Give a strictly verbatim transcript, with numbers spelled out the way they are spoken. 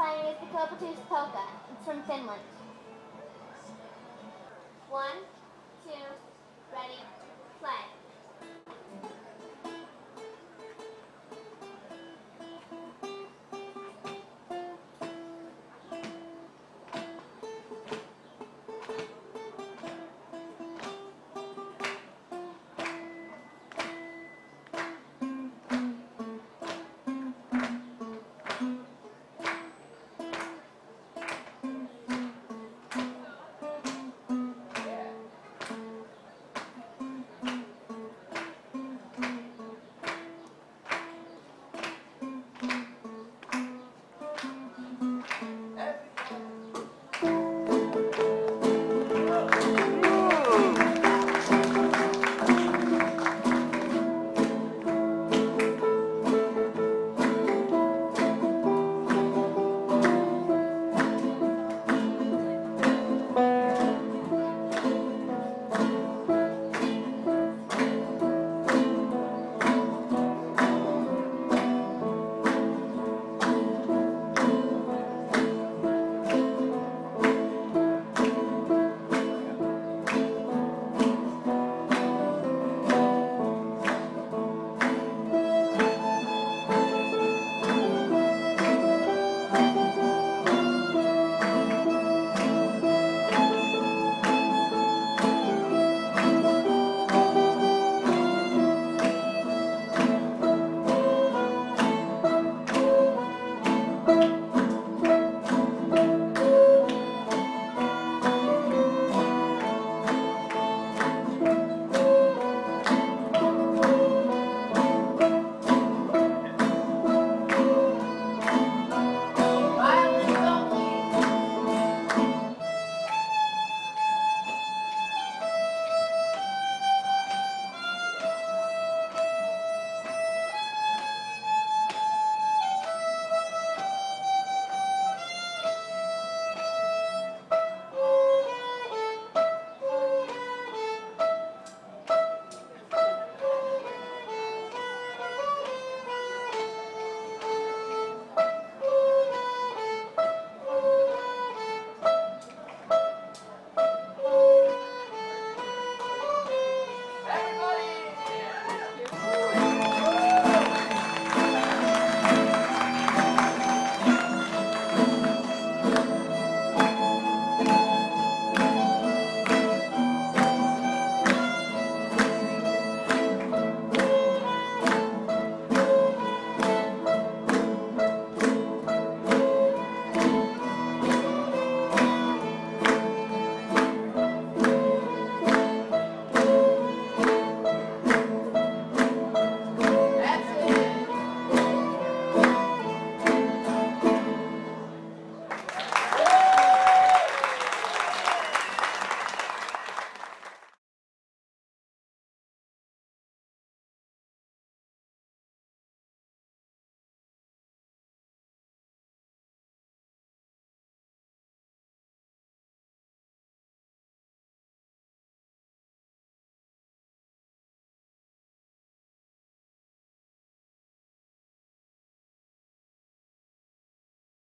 playing is the Koputus Polka. It's from Finland.